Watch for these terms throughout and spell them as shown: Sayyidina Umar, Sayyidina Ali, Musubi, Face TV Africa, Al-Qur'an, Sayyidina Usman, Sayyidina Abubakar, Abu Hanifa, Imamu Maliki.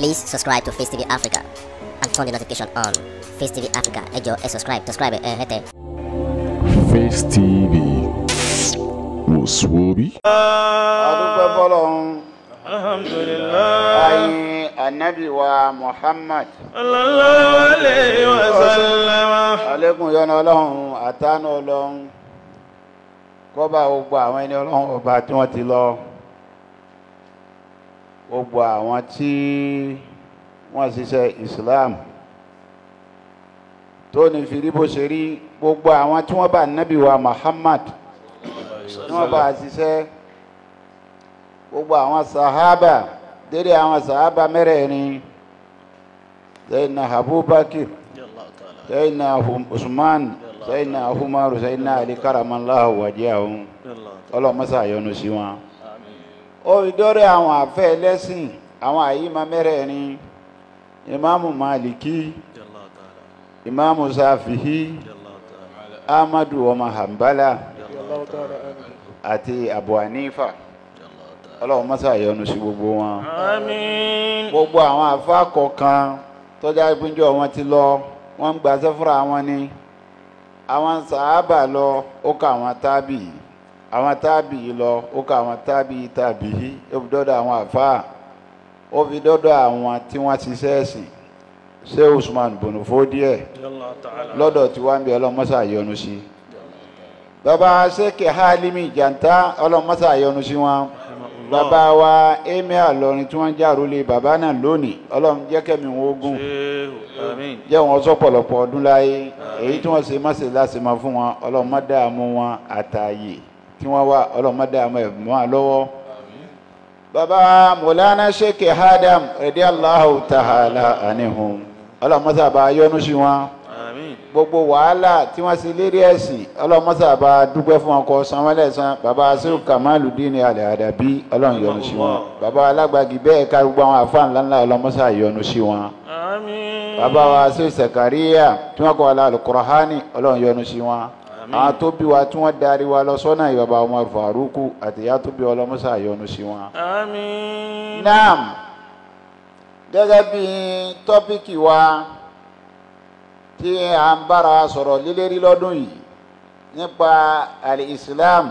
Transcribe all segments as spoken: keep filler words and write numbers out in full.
Please subscribe to Face T V Africa and turn the notification on. Face T V Africa, ejo, eh, subscribe, subscribe, eh, hete. Face T V, Musubi. Adúpẹ́ fọ́lọ́run. Alhamdulillah. Ayin Anabi wa Muhammad. Sallallahu alayhi wa sallam. Alekun yọ́nú Ọlọ́run, àtàánú Ọlọ́run. Kó bá gbogbo àwọn ẹni Ọlọ́run ọba tí wọ́n ti lọ. Gbogbo àwọn tí wọ́n ṣiṣẹ́ Islam tó ní fi rí bó ṣe rí, gbogbo àwọn tí wọ́n bá Nábì wa Muhammad tí wọ́n bá ṣiṣẹ́, gbogbo àwọn sahaba dédé àwọn sahaba mẹ́rẹ̀ẹ̀rin, Sayyidina Abubakar, Sayyidina Usman, Sayyidina Umar, Sayyidina Ali karamallahu wajhahum, ọlọ́mọ́sá yọ́nú sí wọn. Ó ìdọ́rẹ̀ àwọn àfẹ́ ẹlẹ́sìn àwọn àyíma mẹ́rẹ̀ẹ̀rin, Imamu Maliki, Imamu Safihi, Ahmadu ọmọ Hanbala àti Abu Hanifa, Ọlọ́run mọ́sá yọ́nú sí gbogbo wọn. Àmín. Gbogbo àwọn àfá kọ̀ọ̀kan tọ́já ìpínjọ́ wọn ti lọ, wọ́n ń gba sẹ́fúra wọn ni. Àwọn sàábà lọ, ó kà wọn tábìí, àwọn tábì lọ, ó ká àwọn tábì tàbí ó fi dọ́dọ̀ àwọn àfáà, ó fi dọ́dọ̀ àwọn tí wọ́n ti sẹ́ẹ̀sì ṣe Usman bonufo díẹ̀ lọ́dọ̀ tí wọ́n ń bí ọlọ́mọ́sà yọ́nú sí. Bàbá Ṣékè Hálímì Jàǹtà ọlọ́mọ́sà yọ́nú sí wọn. Bàbá wa Emir Ìlọrin tí wọ́n járólé bàbá náà lónìí, Ọlọ́run jẹ́ kẹ́mi wọn ogun, jẹ́ wọn sọ́pọ̀lọpọ̀ ọdún láyé. Èyí tí wọ́n ṣe mọ́sẹ̀ láti máa fún wọn, Ọlọ́run má dààmú wọn àtàyè tí wọ́n wá, ọlọ́mọdé àmọ́ ẹ̀mọ́ àlọ́wọ́. Bàbá Mọ̀lánà Ṣékè Adam radiyallahu ta'ala anihum, ọlọ́mọ́sàbà yọ́nú sí wọn. Gbogbo wàhálà tí wọ́n sì lérí ẹ̀sìn, ọlọ́mọ́sàbà dúpẹ́ fún wọn, kó san wọ́n lẹ́san. Bàbá Sẹ́wù Kamaluddin Al-Adabi, ọlọ́run yọ́nú sí wọn. Bàbá Alágbàgì bẹ́ẹ̀ ká gbogbo àwọn àfáà ńláńlá, ọlọ́mọ́sà yọ́nú sí wọn. Bàbá wa Sẹ́wù Sàkàríyà tí wọ́n kọ́ Al-Qur'ani, ọlọ́run yọ́nú sí wọn. Àwọn tó bí wa tí wọ́n darí wa lọ sọ́nà ìbàbá Umar Faruku àti ìyá tó bí ọlọ́mọ́sà yọ́nú sí wọn. Àmín. Naam, gẹ́gẹ́ bí tọ́píkì wa tí a ń bára sọ̀rọ̀ lílérí lọ́dún yìí nípa al-Islam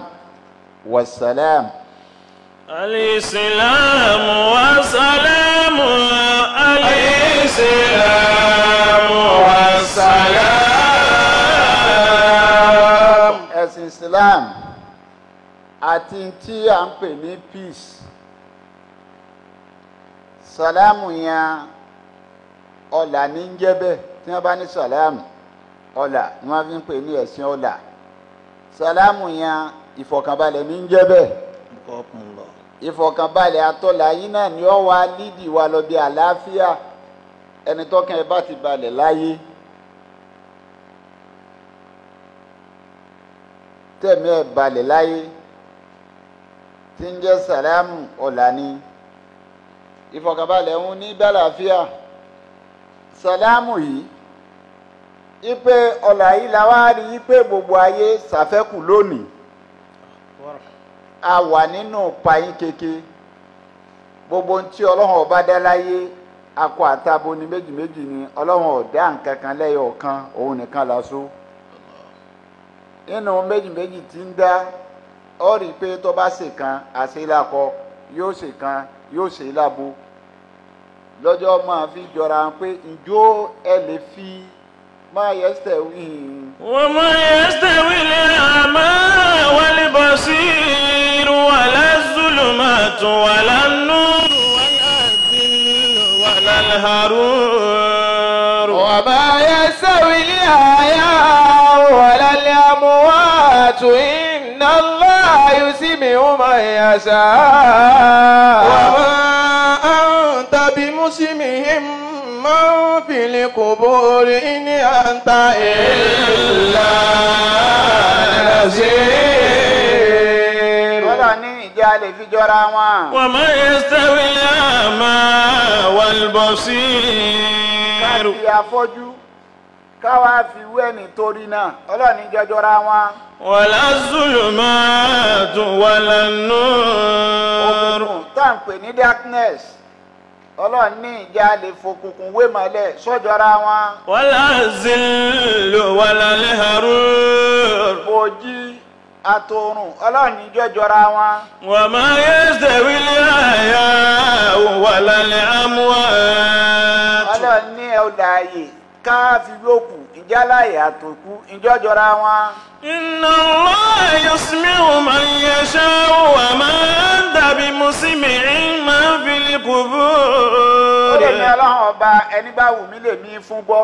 wa salam. Al-Islam wa salam, al-Islam wa salam. Ẹ̀sìn Islam àti tí a ń pè ní peace, sàlámù yẹn ọlà ní ń jẹ́ bẹ́ẹ̀. Tí wọ́n bá ní sàlámù ọlà ni wọ́n fi ń pè ní ẹ̀sìn ọlà. Sàlámù yẹn ìfọ̀kànbalẹ̀ ní ń jẹ́ bẹ́ẹ̀. Ìfọ̀kànbalẹ̀ àtọ́là yìí náà ni ó wá lídì wa lọ bí àlàáfíà. Ẹni tọ́kàn ẹ bá ti balẹ̀ láyé, tẹ̀mí ẹ̀ balẹ̀ láyé, tí ń jẹ́ sàlámù ọ̀la ni. Ìfọ̀kànbalẹ̀ ń ní gbàlàáfíà. Sàlámù yìí, ipe ọ̀la yìí la wá rí ipe gbogbo ayé ṣàfẹ́kù lónìí. A wà nínú payín keke. Gbogbo ohun tí Ọlọ́run ọba dá láyé, akọ àtabo ni méjì méjì ni. Ọlọ́run ọ̀dá nǹkan kan lẹ́yọ ọ̀kan, òun nìkan lásán. Nínú méjì méjì tí ń dá, ó rí pé tó bá ṣe kan àṣe lákọ, yóò ṣe kan yóò ṣe lábo. Lọ́jọ́ máa fi jọra pé ìjó ẹ lè fi máa yẹsẹ̀ wí. Wọ́n máa yẹsẹ̀ wí lè àmọ́ wálé bọ́ sí irú wà lásùlù máa tún wà lánú wà láti wà lálàárù. Wọ́n máa yẹsẹ̀ wí lè àyà wàlá lè àmọ́ wá. Inna Allah yusmi'u man yasha' wa ma anta bimusmi'in man fil qubur in anta illa nazir. Wala ni jale fi jora wọn. Wa ma yastawi al-a'ma wal basir. Ka fi afọ́jú káwá fi wé nítorí náà, ọlọ́ọ̀ni jọjọra wọn. Wala zulumatu wala nur. Òkùnkùn tá à ń pè ní darkness, Ọlọ́run ní ìjà lè fòkùnkùn wé mọ́lẹ̀ sójọra wọn. Wala zillu wala liharur. Bòjí àtòrùn Ọlọ́run ní jọjọra wọn. Wa ma yastawi al-ahya wala al-amwat. Ọlọ́run ní ẹ̀ọ́dàyè káàfi lókù ìjáláyè àtòkú ìjọjọra wọn. Inna Allah yusmi'u man yasha'u wa ma anta bimusmi'in man fil qubur. Ó lè ní Ọlọ́run ọba ẹni bá wù mí lè mí fún gbọ́.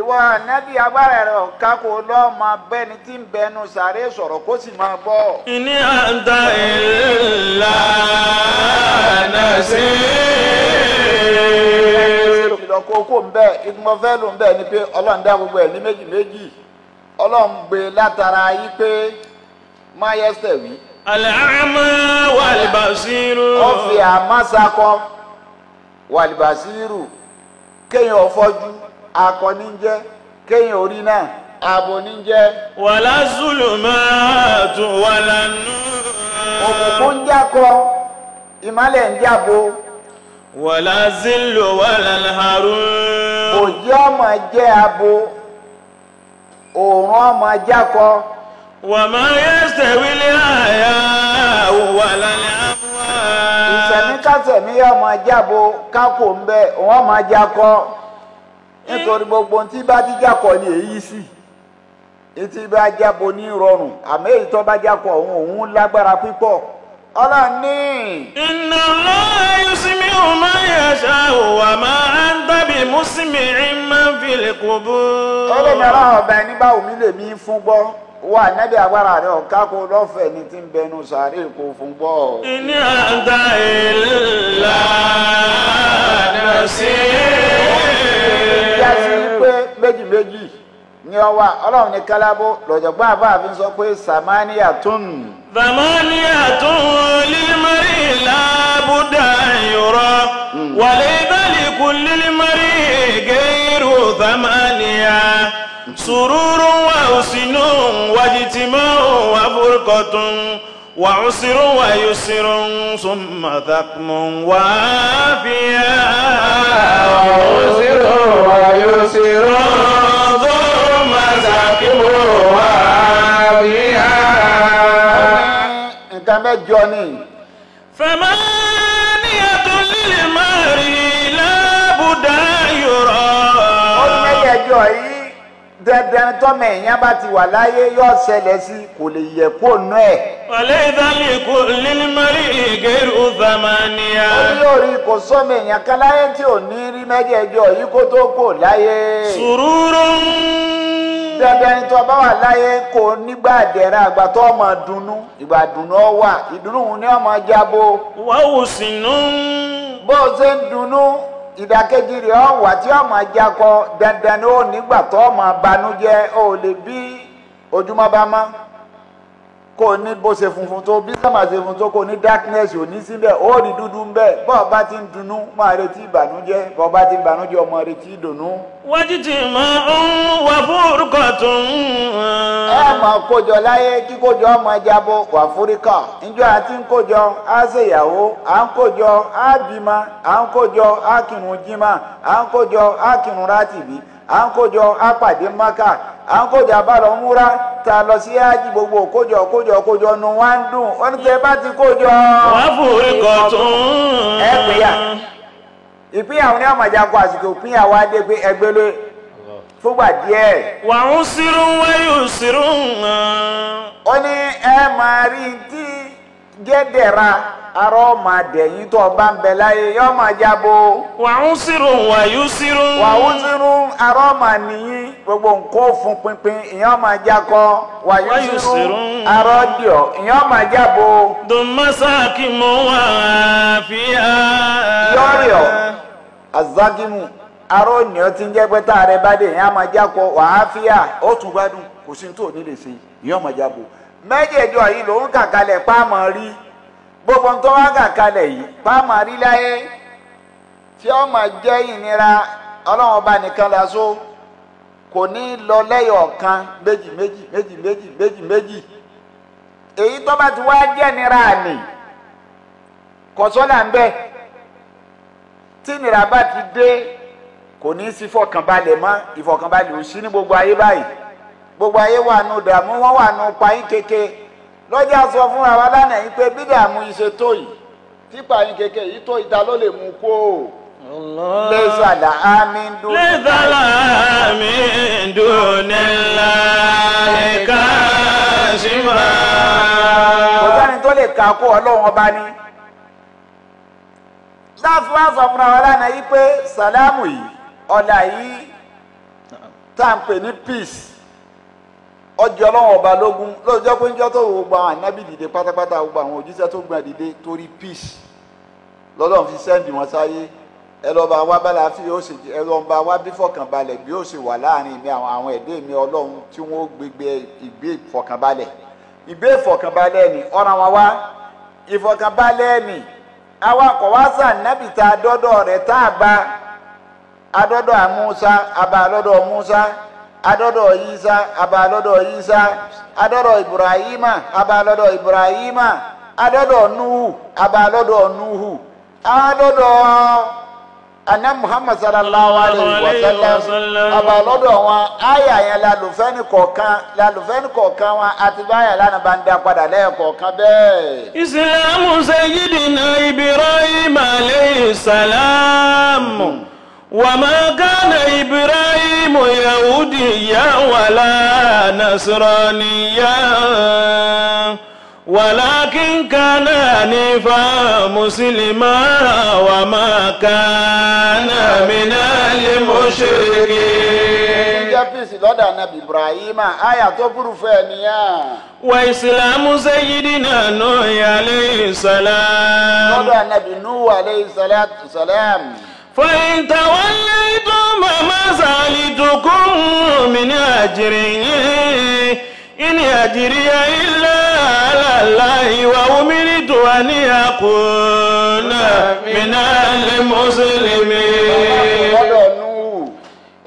Ìwọ ànábì agbára rẹ̀ ọ̀ká kò lọ́ máa bẹ́ni tí ń bẹnu sàárè sọ̀rọ̀ kó sì máa bọ̀. Inni anta illa nasir. Kókó ń bẹ́ ìgbìmọ̀ fẹ́ ló ń bẹ́ ni pé Ọlọ́run dá gbogbo ẹ̀ ní méjì méjì Ọlọ́run gbé látara yí pé máa yẹsẹ̀ wí. Al-a'ma wal-basiru. Ó fi àmásakọ wal-basiru kéèyàn ọ̀fọ́jú akọni ń jẹ́ kéèyàn orí náà ààbò ní jẹ́. Wala zulumatu wala nur. Òkùnkùn ń jákọ ìmálẹ̀ ń jábo. Wala zillu wala al-harur. Òjò ọmọ jẹ́ abo, òòrùn ọmọ jákọ. Wa ma yastawi al-ahya wala al-amwat. Ìsẹ̀mí kásẹ̀mí ọmọ jábo kákò ń bẹ, òun ọmọ jákọ. Nítorí gbogbo tí bá ti jákọ ni èyí sì. Etí bá jábo ní rọrùn, àmọ́ èyí tó bá jákọ òun òun lágbára púpọ̀. Ọlọ́run ní. Inna Allah yusmi'u man yasha'u wa ma anta bimusmi'in man fil qubur. Ọlọ́run ọlọ́run ọba ẹni bá omi lè mí fún gbọ́. Wà nẹ́bí agbára rẹ̀ ọ̀ká kó lọ́fẹ̀ẹ́ ni tí ń bẹnu sàárè kó fún gbọ́. Inni anta illa nasir. Yá sí pé méjì méjì ni ọ wà Ọlọ́run ní kálábó lọ́jọ̀gbọ́n àbáàfin sọ pé sàmáníyà tún. ثمانية للمرء لا بد أن يرى وليس لكل المرء غير ثمانية سرور وحزن واجتماع وفرقة وعسر ويسر ثم ذقم وعافية وعسر ويسر ثم ذقم وعافية mẹ́jọ ni. Famaniyatun lil mari la budda yura. Ó ní mẹ́jọ yìí dandan tọ́mọ èèyàn bá ti wà láyé yóò ṣẹlẹ̀ sí kò lè yẹ kó nú ẹ̀. Walaysa likullil mar'i ghayru thamaniya. Olórí kò sọ́mọ èèyàn kan láyé tí ò ní rí mẹ́jọ yìí kó tó kò láyé. Sururun. Dandan tó bá wà láyé kò nígbà dẹ̀ra àgbà tó ọmọ dùnnú ìgbà dùnnú ọ wà ìdùnnú ní ọmọ jábọ̀. Wọ́n wò sínú. Bó o ṣe ń dunnú ìdàkejì rẹ̀ ọ wà tí ọmọ jákọ dandan ni ó nígbà tó ọmọ banújẹ́ ó lè bí ojúmọ́ bá mọ́ kò ní bó ṣe funfun tó bí sàmà ṣe funfun tó kò ní darkness ò ní síbẹ̀ ó rí dúdú ń bẹ̀ bọ́ọ̀ bá ti ń dunnú máa retí ìbànújẹ́ bọ́ọ̀ bá ti ń bànújẹ́ ọmọ retí ìdùnnú. wọ́n ti tì mọ́ ń wà fún orúkọ tó ń. ẹ mọ̀ kójọ láyé kí kójọ ọmọ jábọ̀ wà fúríkà níjọ́ àti ń kójọ á ṣèyàwó à ń kójọ á bímọ à ń kójọ á kírun jímà à ń kójọ á kírun rátìbí à ń kójọ apàdé maka à ń kójọ abálọ múra ta lọ sí ájì gbogbo kójọ kójọ kójọ nu wá ń dùn ó ní tẹ bá ti kójọ. wàá forí kan tún. ẹ pìyà ìpínyàwó ní àmàjàkọ àsìkò ìpínyàwó adé pé ẹgbẹ́ ló fúgbà díẹ̀. wà ń sírun wáyò sírun. ó ní ẹ máa rí tí gẹ́dẹ̀ra arọ́ máa dẹ̀yìn tó ọba ń bẹ láyé yọ́ máa jábọ̀. wàhún sírun wàyú sírun. wàhún sírun arọ́ máa nìyí gbogbo nǹkan fún pinpin ìyẹn máa jákọ. wàyú sírun arọ́ dìọ̀ ìyẹn máa jábọ̀. dùnmọ́sáàkì mú wà fíà. yọ̀rìọ̀ azakimu arọ́ nìyọ́ ti ń jẹ́ pé tá a rẹ bá dé ìyẹn máa jákọ wàá fíà ó tún gbádùn kò sí tó ní lè ṣe ìyẹn máa jábọ̀. méjèèjọ yìí lòún kàkalẹ̀ pàmò rí gbogbo tó wá kàkalẹ̀ yìí pàmò rí láyé tí ó máa jẹ́ ìnira ọlọ́run ọba nìkan lásán kò ní lọ lẹ́yọ̀ kan méjì méjì méjì méjì méjì méjì èyí tó bá ti wá jẹ́ ìnira àní kò sọ́là ń bẹ tí nira bá ti dé kò ní sí ìfọ̀kànbalẹ̀ mọ́, ìfọ̀kànbalẹ̀ ò sí ní gbogbo ayé báyìí. Gbogbo ayé wà nù dààmú, wọ́n wà nù payín keke. Lọ́jà sọ fún wa lánàá yìí pé bí dààmú yìí ṣe tó yìí, tí payín keke yìí tó ìta ló lè mú kó o. Lẹ́sà là á mi dùn. Lẹ́sà là á mi dùn nílá ẹ̀ka sí wa. Kò sẹ́ni tó lè kà kó Ọlọ́run ọba ní. Láfíwá sọ fún wa lánàá yìí pé sàlámù yìí, ọ̀là yìí tá à ń pè ní peace. Ọjọ́ Ọlọ́run ọba lógún lóòjọ́ pé ń jọ́ tó gbogbo àwọn ànábì dìde pátápátá, gbogbo àwọn òjíṣẹ́ tó gbà dìde torí peace. Lọ́lọ́run fi sẹ́ǹdì wọn sáyé. Ẹlọba wa bala fi yóò ṣe ẹlọba wa bí fọkànbalẹ̀ bí yóò ṣe wà láàrin mi àwọn àwọn ẹdẹ mi Ọlọ́run tí wọn gbégbé ìgbé ìfọkànbalẹ̀ ìgbé ìfọkànbalẹ̀ ni ọ̀ràn wọn wá ìfọkànbalẹ̀ ni awakọ̀ wá sàn nábì tá a dọ́dọ̀ rẹ̀ tá a bá adọ́dọ̀ àmúṣá abá lọ́dọ̀ Músá adọ́dọ̀ Ìsá abá lọ́dọ̀ Ìsá adọ́dọ̀ Ibrahima abá lọ́dọ̀ Ibrahima adọ́dọ̀ Nuhu abá lọ́dọ̀ Nuhu adọ́dọ̀ Ànábì Muhammad sallallahu alayhi wa sallam aba lọ́dọ̀ wọn aya yẹn la lò fẹ́ni kọ̀ọ̀kan la lò fẹ́ni kọ̀ọ̀kan wọn àti báyà lánàá bá ń dá padà lẹ́ẹ̀kọ̀ọ̀kan bẹ́ẹ̀. Islamu sayyidina Ibrahim alayhi salam wa ma kana Ibrahim yahudiya wala nasraniya ولكن كان حنيفا مسلما وما كان من المشركين. وإسلام سيدنا نوح عليه السلام. فإن توليتم فما سألتكم من أجر إن أجري إلا على الله وأمرت أن أكون من المسلمين.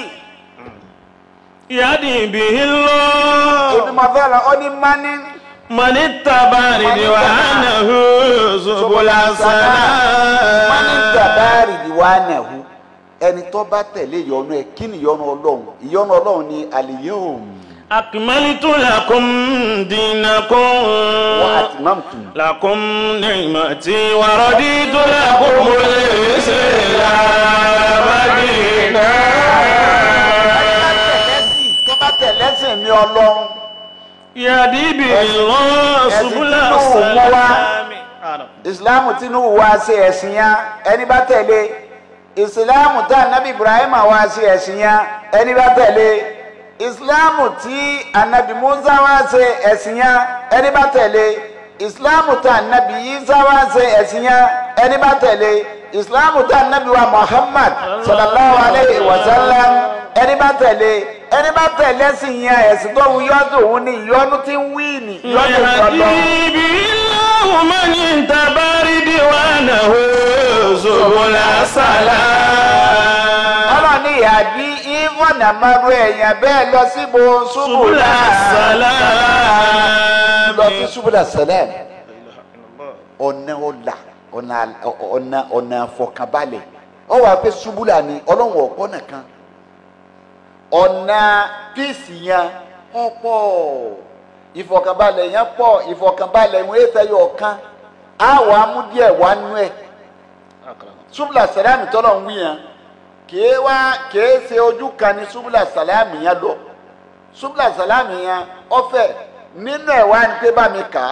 Yadi bi lahu. Ìdùnnàfẹ́lá ó ní mání. Mani tabari diwana hu subula salam. Mani tabari diwana hu ẹni tó bá tẹ̀lé ìyọ́nú ẹ kí ni ìyọ́nú Ọlọ́run ìyọ́nú Ọlọ́run ni àlìyóhùn. أكملت لكم دينكم وأتممت لكم نعمتي ورديت لكم الإسلام دينا. tẹ̀lẹ́sìn mi Ọlọ́run. يهدي به الله سبل السلام. Islam tinubu wá sí ẹ̀sìn yẹn ẹni bá tẹ̀lé Islam tá Nabi Ibrahim wá sí ẹ̀sìn yẹn ẹni bá tẹ̀lé. Ìsìláàmù tí ànábì Musa wá ṣe ẹ̀sìn yẹn ẹni bá tẹ̀lé ìsìláàmù tí ànábì Isa wá ṣe ẹ̀sìn yẹn ẹni bá tẹ̀lé ìsìláàmù tí ànábì wa Muhammad sallallahu alayhi wa sallam ẹni bá tẹ̀lé ẹni bá tẹ̀lé ẹ̀sìn yẹn ẹ̀sìn tó wù yọ́dún òun ni ìyọ́nú ti ń wí ni ìyọ́nú ìtọ́lọ́. ìbí ìlú mọ́ni tàbárí díwánà ó ṣòwòlá sàlá. ọlọ́ni ìhàdí ìwọ̀nà márù èèyàn bẹ́ẹ̀ lọ sí bo ṣubúlà sàlám. lọ sí ṣubúlà sàlám ọ̀nà ọ̀là ọ̀nà àfọ̀kànbalẹ̀ ó wà pé ṣubúlà ni ọlọ́run ọ̀pọ̀ nìkan ọ̀nà píìsì yẹn ó pọ̀ ìfọ̀kànbalẹ̀ yẹn pọ̀ ìfọ̀kànbalẹ̀ ìwọ̀n ètẹ̀yọ̀ ọ̀kan á wà á mú díẹ̀ wá nú ẹ̀ ṣubúlà sàlám tọ́lọ̀ ń wí yẹn kìí wá kìí ṣe ojú kan ní subula salami yẹn lọ subula salami yẹn ọfẹ nínú ẹ wá ní pé bá mi kà á.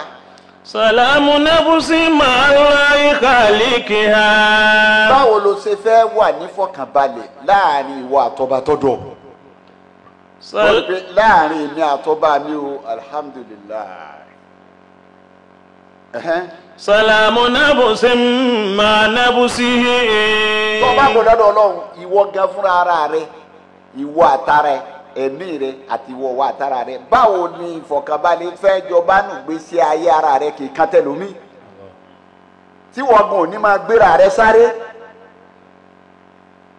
Salamu nabusi ma'alai khalikiha. Báwo ló ṣe fẹ́ wà ní fọkànbalẹ̀ láàrin ìwọ àtọba tọ́dọ̀? Láàrin èmi àtọba mi o, alhamdulillah. Salamu nabusi ma'anabusi. Tọ́ba kò dọ́dọ̀ Ọlọ́run, ìwọ gan fúnra ara rẹ, ìwọ àtara ẹ, ẹ̀mí rẹ àti ìwọ wa àtara rẹ. Báwo ni ìfọ̀kànbalẹ̀ fẹ́ jọba nù gbèsè ayé ara rẹ kì í kan tẹ̀lómi tí wọ́n gan ò ní máa gbéra rẹ sáré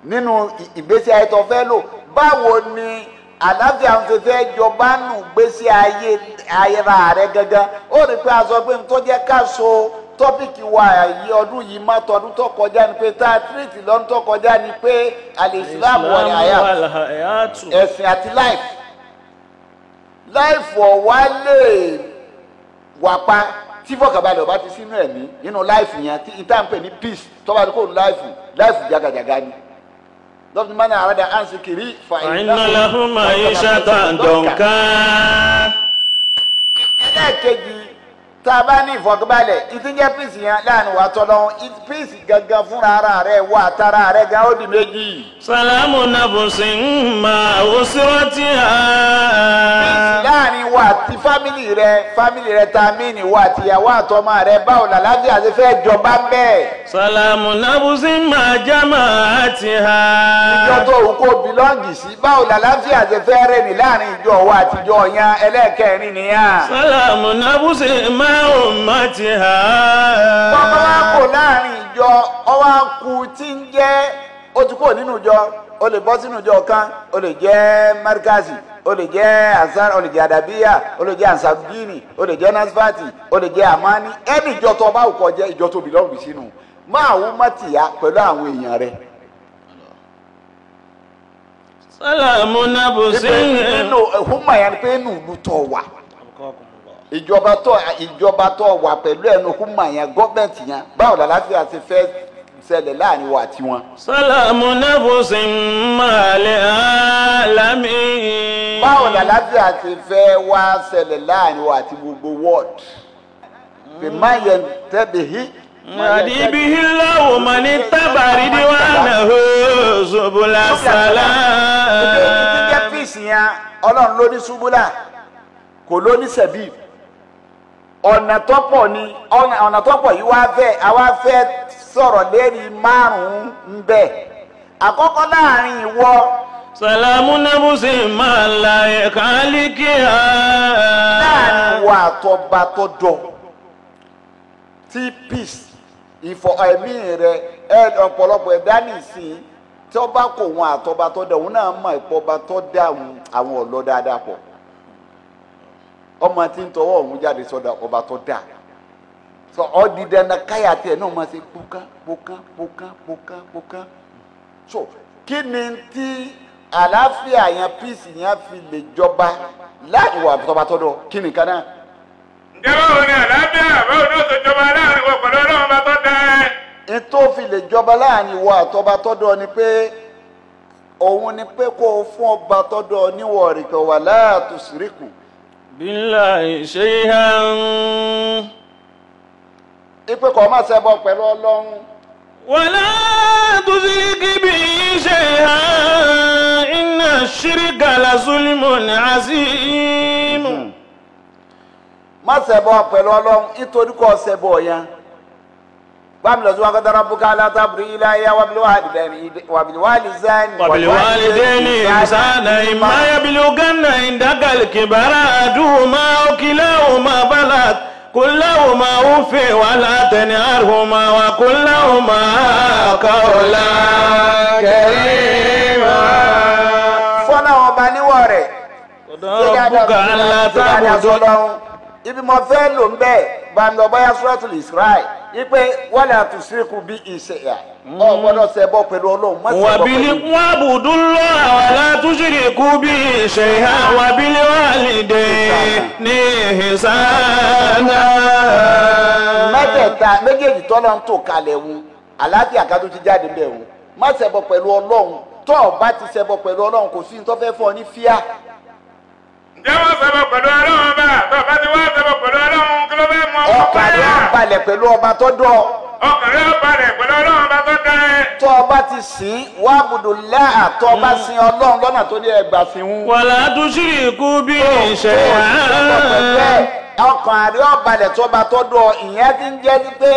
nínú ìgbésí ayé tó fẹ́ lò? Báwo ni àlàáfíà ń fẹ́ jọba nù gbèsè ayé ara rẹ gangan? Ó rí pé a sọ pé n tó jẹ́ ká so tọ́pìkì wa yí ọdún yìí má tọdún tó kọjá ni pé tá a tírìtì lọ́dún tó kọjá ni pé al-Islam wal hayat, ẹ̀sìn àti life. Life ọ̀wá lè wà pa tí fọkànbalẹ̀ ọba ti sínú ẹ̀mí nínú life yẹn tí ìta ń pè ní peace tọ́ba tó kò ní life life jagajaga ni. Dọ́kítà mọ́nà àràdà ánsì kiri fa ìdánilọ́hùnmá yìí ṣàtà dọ̀ǹkà. Ilé kejì tá a bá ní ìfọ̀kànbalẹ̀ ìtúnjẹ́ píìsì yẹn láàrin wa tọ́lọ́ píìsì gangan fúnra ara rẹ̀ wà tara rẹ̀ gan ó di méjì. Sàlámù nàbùsì ń ma òṣèré tí a. Píìsì láàrin wa ti fámìlì rẹ̀ fámìlì rẹ̀ ta míìnì wa ti ìyàwó àtọmọ rẹ̀ báwo làlàáfíà ṣe fẹ́ jọba bẹ́ẹ̀. Sàlámù nàbùsì ń ma jámà àti ha. Ìjọ tó o kò bìlọ́ǹgì sí báwo làlàáfíà ṣe fẹ́ rẹ̀ ní láàrin ìjọ wa àtijọ́ yẹn ẹlẹ́ẹ̀kẹrin nìyẹn. Sàlámù nàbùsì ń ma bàbá kò láàrin ìjọ ọwá kú tí ń jẹ́ ó ti kúrò nínú ìjọ ó lè bọ́ sínú ìjọ kan ó lè jẹ́ markazi ó lè jẹ́ azar ó lè jẹ́ adabiya ó lè jẹ́ ansabdini ó lè jẹ́ nasfati ó lè jẹ́ amani ẹni ìjọ tó bá kọ jẹ́ ìjọ tó bì lọ́rùn sínú máa wú mọ́tìyà pẹ̀lú àwọn èèyàn rẹ̀. sálàmù nàbùsí. nínú ìhùmọ̀ yẹn pé nù lù tọ̀ wà. Ìjọba tó ìjọba tó wà pẹ̀lú ẹnu kúmà yẹn gọ́ọ̀mẹ̀ntì yẹn báwo làlàáfíà ti fẹ́ ṣẹlẹ̀ láàrin wa àti wọn. Sálàmù nàbùsìn màálẹ̀ àlámì. Báwo làlàáfíà ti fẹ́ wá ṣẹlẹ̀ láàrin wa àti gbogbo world. Bìmá yẹn tẹ́bi hí. Màdìbí láwo mà ní tábàrí ni wà náà hó ṣubúlà sálà. Ìgbésí ti jẹ́ píìsì yẹn Ọlọ́run ló ní ṣubúlà kò ló ní sẹ̀bíìbù. Ọ̀nà tọ́pọ̀ ni ọ̀nà tọ́pọ̀ yìí wá fẹ́ àwa fẹ́ sọ̀rọ̀ lérí márùn-ún ń bẹ̀. Àkọ́kọ́ láàrin ìwọ. Sàlámù nàbùsì máa la ẹ̀ka líkìá. Láàrin ìwọ àtọba tó dọ̀ tí peace ìfọ̀ ẹ̀mí rẹ̀ ọ̀pọ̀lọpọ̀ ẹ̀dá nìsín tí ó bá kò wọn àtọba tó dọ̀ òun náà mọ̀ ìpọba tó dá àwọn ọ̀lọ́ dáadáa pọ̀. Ọmọ tí ń tọwọ́ òun jáde sọ́dọ̀ ọba tó dà sọ ọ́ di dandan káyà tiẹ̀ náà máa ṣe pọ́kán pọ́kán pọ́kán pọ́kán pọ́kán. So kí ni tí àlàáfíà yẹn píìsì yẹn fi lè jọba láti wà tọba tọ́dọ̀ kí ni kan náà. ǹjẹ́ báwo ni àlàáfíà báwo ni ó ṣe jọba láàrin wọn pẹ̀lú ọlọ́run bá tọ́ da ẹ. ètò fi lè jọba láàrin wọn àtọba tọ́dọ̀ ni pé òun ni pé kó o fún ọba tọ́dọ̀ níwọ̀rì kan wà láàtò síríkù. Billahi shay'an. Ipe kò má ṣẹbọ pẹ̀lú Ọlọ́run. Wala tuziriki bi shay'an. Inna shirka la zulmun azim. Má ṣẹbọ pẹ̀lú Ọlọ́run nítorí kò ṣẹbọ yẹn. Bámilọ̀ tí wọ́n kọ́ dára búkà látàbùrí ilé ayé wàbílíwálìzẹ́ni. Wàbílíwálìzẹ́ni ìsànà ìmáyàbílógánà ìdágàlìkìbára àdúhùmá òkìláhùmá bálà kúláhùmá òfè wà látẹni àrùhùmá wà kúláhùmá kàọ̀lá kẹrìmá. Fọ́nà ọba níwọ̀ rẹ̀. Kọ́dọ̀rọ̀ búkà látàbùrí. Ibi mo fẹ́ lò ń bẹ́ẹ̀ bá mi lọ bóyá Suratul Isra ipe wala tusriku bi iṣẹ́ ọ gbọ́dọ̀ ṣẹbọ pẹ̀lú Ọlọ́run má ṣẹbọ pẹ̀lú. wàbílí wọn àbùdúlọ wala tusriku bi iṣẹ́ wàbílí wàlídé ní ìhìnsánà. mẹ́tẹ̀ẹ̀ta méjèèjì tọ́lọ́ ń tò kalẹ̀ wọn aláàbí àkàtó ti jáde bẹ̀ wọn má ṣẹbọ pẹ̀lú Ọlọ́run tó o bá ti ṣẹbọ pẹ̀lú Ọlọ́run kò sí ní tó fẹ́ fọ ní fíà. Pẹ̀lú ọba tó dọ̀. Ọkùnrin ọba rẹ̀ pẹ̀lú ọlọ́run bá tó dá ẹ. Tó ọba ti sìn wá àbùdó láà tó ọba sin ọlọ́run lọ́nà tó ní ẹgbà fi wú. Wàlá tushriku bí ìṣe àárẹ̀. Ọkàn àríwá ọbalẹ̀ tó ọba tó dọ̀ ìyẹn ti ń jẹ́ pé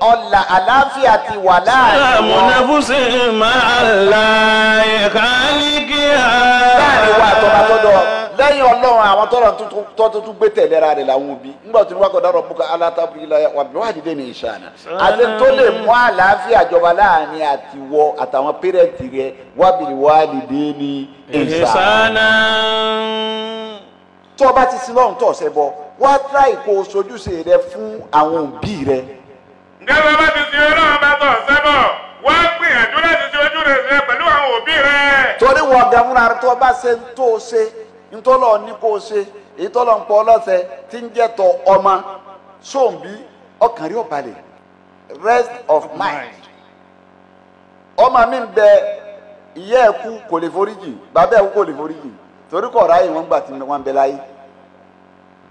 ọlà àlàáfíà ti wà láàrin. Sàmù Nàfúsì máa la ẹ̀ka ní kíá. Láàrin wa àtọ́ba tó dọ̀. Lẹ́yìn ọlọ́run àwọn tọ́lọ̀ tuntun gbé tẹ̀lera rẹ̀ làwọn òbí nígbà tí wọ́n kọ̀ dárọ̀ bùkà alátábìlá wà bí wọ́n àdìdé ní ìṣànà àti tó lè mú àlàáfíà jọba láàrin àti wọ àtàwọn pẹ́rẹ́ǹtì rẹ̀ wábìrì wà àdìdé ní ìṣànà. Tó o bá ti sin lọ́run tó ọ̀sẹ̀ bọ wá tíráì kó o sojúṣe rẹ fún àwọn òbí rẹ. Ǹjẹ́ bàbá ti sin ọlọ́run bá tọ̀ ọ̀sẹ̀ bọ̀ wá gbìyànjú láti ṣe ojú rẹ pẹ̀lú àwọn òbí rẹ. Torí wọ gàmúra tó bá ṣe tó o ṣe ntọ́lọ̀ ní kó o ṣe èyí tọ́lọ̀ ń pọ̀ ọlọ́sẹ̀ tí ń jẹ́tọ̀ ọmọ ṣòǹbí ọkàn rí ọ̀balẹ̀ rest of mind. Ọmọ mi ń bẹ ìyá ẹ̀ kú kò lè foríjì bàbá ẹ̀ kú kò lè foríjì torí kọ̀ ráyè wọ́n gbà tí wọ́n ń bẹ láyé.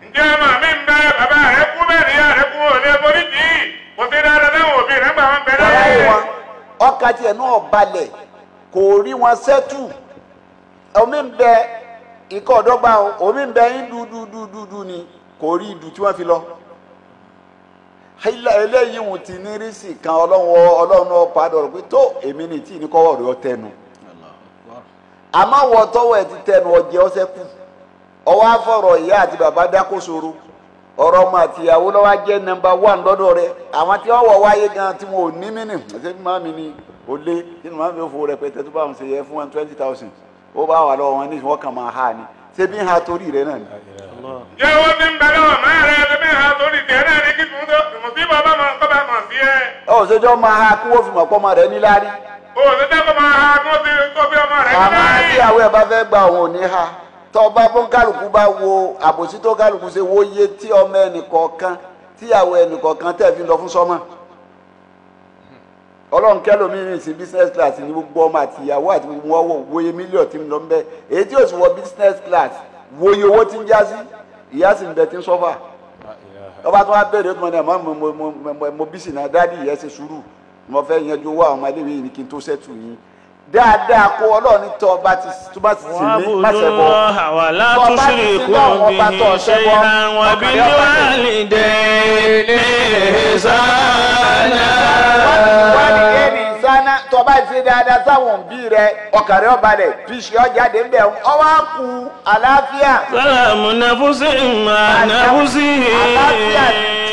Ǹjẹ́ ọmọ mi ń bẹ bàbá rẹ kú bẹ́ẹ̀ ni ìyá rẹ kú ò lè foríjì kò sí dáadáa náà òbí rẹ gbà wọ́n bẹ láyé. Ọkàn tiẹ̀ náà balẹ̀ kò rí wọn sẹ́tù ọmọ ń bẹ ikọ̀ ọ̀dọ́gba omi ń bẹ yín dúdúdúdú ni kò rí ìdù tí wọ́n fi lọ. Eléyìí wù ti ní rísì kan ọlọ́run ọlọ́run náà padà rò pé tó èmi ní tí ní kọ́wọ́ rẹ̀ ọ tẹnu. Àmọ́ wọ tọ́wọ́ ẹ̀ ti tẹnu ọjẹ́ ọsẹ́ kù. Ọwọ́ àfọ̀rọ̀ ìyá àti bàbá dákòsoro. Ọ̀rọ̀ ọmọ àti ìyàwó lọ́wọ́ jẹ́ nọmba one lọ́dọ̀ rẹ̀. Àwọn tí wọ́n wọ̀ wáyé gan tí wọn ò ní mí nì. Ṣé máa mi ni olé nínú máa mi ò fowó rẹpẹtẹ tó bá wọn ṣe yẹ fún one twenty thousand ó bá wà lọ́wọ́ wọn ní ìwọ́n kàn máa ha ni ṣé bí ń ha torí rẹ náà ni. Yẹ wo ti ń bẹ lọ́wọ́ máa rẹ ṣe bí ń ha torí tiẹ̀ náà ni kíkún tó mùsùlùmí ọba máa kọ́ bá mọ̀ sí ẹ. Ó ṣèjọ́ máa ha kí wọ́n fi mọ̀ pọ́ ọmọ rẹ ní lárí. Ó ṣèjọ́ kó máa ha kí wọ́n fi kó bí ọmọ rẹ ní lárí. Àmọ́ tí àwọn ẹ̀ bá fẹ́ gba òun ò ní ha tó bá fún kálukú bá wo àbòsí tó kálukú ṣe wo iye tí ọmọ ẹnìkọ̀ọ̀kan tíyàwó ẹnìkọ̀ọ̀kan tẹ̀ fi lọ fún sọ́mọ̀ ọlọ́run kẹ́lòmí ní sí business class ní gbogbo ọmọ àti ìyàwó àti gbogbo wọn wò wòye mílíọ̀nù tí ń lọ bẹ́ẹ̀ èyí tí yóò sì wọ business class wòye owó tí ń já sí ìyá sì ń bẹ tí ń sọ́fà ọba tó wá bẹ̀rẹ̀ ọkùnrin náà mo mo mo mo bísí náà dáàdì yẹn ṣe sùúrù mo fẹ́ yanjú owó àwọn ọmọdé yìí ní kí n tó ṣẹ́tù yìí dáadáa kó ọlọ́run ní tọ́ ọba ti tó bá ti sì ní pàṣẹ bọ́ tó bá ti sí náà wọn bá tọ̀ ọ̀ṣẹ́ bọ́ ọkàlẹ́ ọ̀bàlẹ̀ tọba ìṣe dáadáa sáwọn òbí rẹ ọkàrẹ ọbalẹ fíṣì ọjàde ń bẹ ọwọ́ kù àlàáfíà. Sálàmù nàfúsì mà nàfúsì. Àlàáfíà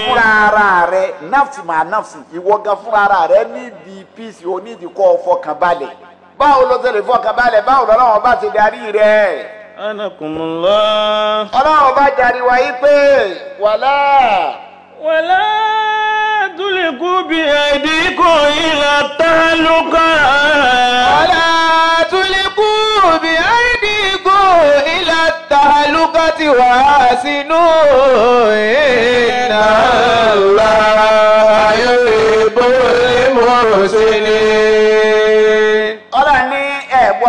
fúnra ara rẹ náfsì mà náfsì ìwọ gan fúnra ara rẹ nídìí píìsì onídìí kọ́ fọkànbalẹ̀. Báwo ló ṣe lè fọkànbalẹ̀ báwo lọ́wọ́ bá ṣe darí rẹ. Anakumula. Ọlọ́run bá darí wa yí pé wàlá. Wàlá. تلقوا بأيديكم إلى التهلكة ولا تلقوا بأيديكم إلى التهلكة وأحسنوا إن الله يحب المحسنين ولا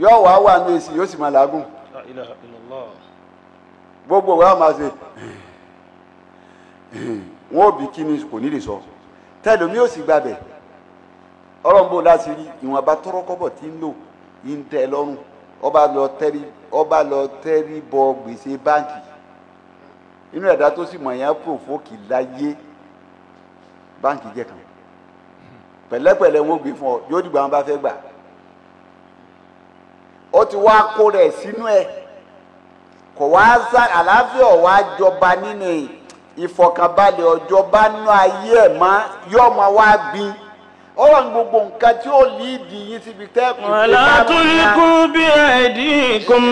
yóò wàá wà nù èsì yóò sì máa làágùn gbogbo wa máa ṣe wọn ò bí kí ni kò ní lè sọ tẹlomi ò sì gbàbẹ ọlọmọbó láti rí ìwọnba tọrọkọbọ tí ń lò ń tẹ lọ́rùn ọba lọ tẹrí ọba lọ tẹrí bọ gbèsè báǹkì inú ẹ̀dá tó sì mọ yẹn pòfókì láyé báǹkì jẹ kan pẹ̀lẹ́pẹ̀lẹ́ wọn ò gbé fún ọ yóò dìgbà wọn bá fẹ́ gbà ó ti wá kó rẹ̀ sínú ẹ̀ kò wá sá àlàáfíà ọwọ àjọba nínú ẹ̀ ìfọ̀kànbalẹ̀ ọjọ́ bá nú ayé ẹ̀ mọ́ yóò máa wá gbin ọ̀rọ̀ gbogbo nǹkan tí ó líìdì yín síbi tẹ́kùn. wàlá tulqu bi aydikum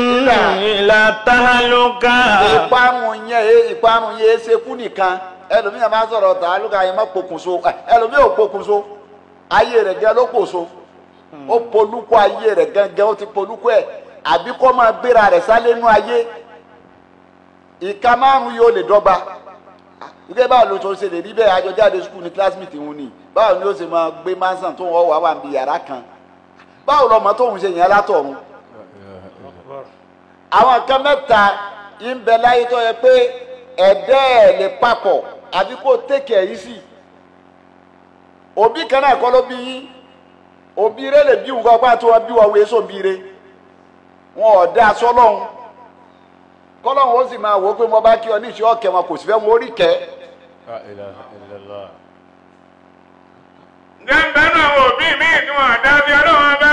ila tahluka. ìparun yẹn ìparun yẹn ṣe kú nìkan ẹlòmíràn máa sọ̀rọ̀ tàálùkà yẹn má pokùnso ẹlòmíràn ò pokùnso ayé rẹ̀ gẹ́ ló pòso ó polúkọ ayé rẹ̀ gẹ́gẹ́ ó ti polúkọ ẹ̀ àbí kó máa gbéra rẹ̀ sálẹ́nu ayé ìka márùn yóò lè dọ́gba. Ìgbẹ́ báwo ló tó ṣe lè rí bẹ́ẹ̀ àjọjáde school ní classmate wọn ni báwo ni ó ṣe máa gbé mansan tó wọ́n wà wà níbi yàrá kan báwo lọ́mọ tó ń ṣe yẹn látọ̀run. àwọn kan mẹ́ta ń bẹ láyé tó yẹ pé ẹ̀dẹ́ ẹ̀ lè papọ̀ àbí kó tẹ̀kẹ̀ yìí sí. òbí kan náà kọ́ ló bí yín òbí rẹ̀ lè bí nǹkan ọgbà tó wọn bí wọn wé sóbi rẹ̀ wọn ò dá aṣọ lọ́hùn kọ́lọ́hún ó sì máa wò ó pé mo bá kí ọ ní ìṣọ́ ọ̀kẹ́ wọn kò sì fẹ́ wọn orí kẹ́. jẹ́ǹbẹ́ náà wò bí mi ni wọ́n dá bí ọlọ́run ọba